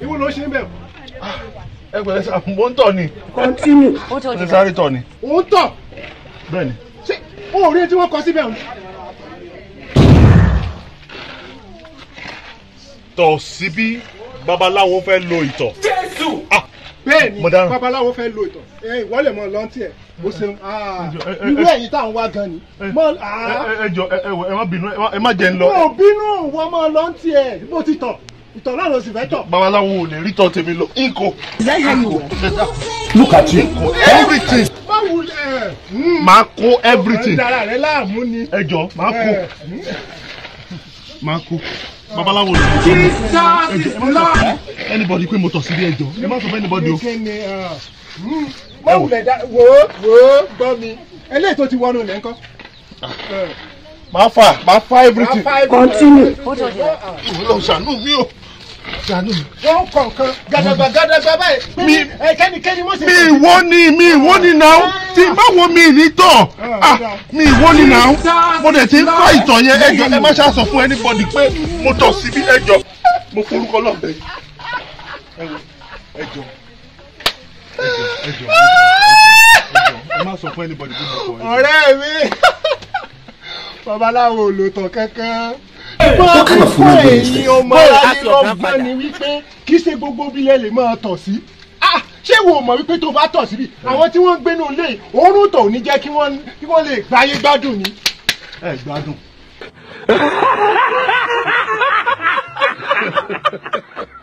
You will not shame them. Continue. What are you doing? What are you doing? Oh, they do not see them. To Sibi, babaláwo fẹ́ lo ìtọ̀. Jésù. Ah, bẹ́ẹ̀ni babaláwo fẹ́ lo ìtọ̀. Eh, wole mo lo nti e. Mo ṣeun. Ah. Irú eyin tá ń wá gan ni. Mo ah. Ejo, ẹ má bínú, ẹ má jẹ́ n lọ. Mo bínú, wo mo lo nti e. Bó ti tọ̀. Ìtọ̀ náà ló sì fẹ́ tọ̀. Babaláwo lè rí tọ̀ tèmi lọ. Inko. Look at you. Everything. Báwo lẹ? Màá kó everything. Dara rẹ láàmú ni. Ejo, màá kó. Màá kó. Babaláwo. Anybody pé mo tọ̀ sí bí ẹjọ́. Ẹ má sọ fún anybody o. Wọ́n wulẹ̀ dá wo gbọ́ mi. Eléyìí tó ti wọnú ilẹ̀ ńkọ́. Máa fa everything. Continue. Ìwúlò ṣàánú mi o. Ṣàánú mi. Wọ́n kọ̀ọ̀kan gàdàgbà báyìí. Mi kẹ́nikẹ́ni wọ́n ṣe. Mi ìwọ ni now. Tí báwo mi ní tọ̀? Mi ìwọ ni now. Mo dẹ̀ ti ń kọ́ ìtọ̀ yẹn ẹjọ́. Ẹ má ṣàṣọ fún anybody pé mo tọ̀ síbi ẹjọ́. Mo forúkọ lọ́bẹ̀. Ẹjọ́. Ẹjọ́. Ẹ má sọ fún anybody pé mo tọ̀. Ọ̀rẹ́ mi. Babaláwo ló tọ̀ kankan. Bọ́ọ̀ ti fún èyí ọmọ alẹ́lọ́gbọ́n ni wípé kì í ṣe gbogbo bílẹ̀ lè máa tọ̀ sí. Ṣé wo mọ̀ wípé tó bá tọ̀ síbi àwọn tí wọ́n ń gbénú ilé òórùn tọ̀ ò ní jẹ́ kí wọ́n lè gbáyé gbádùn ni. Ẹ gbádùn.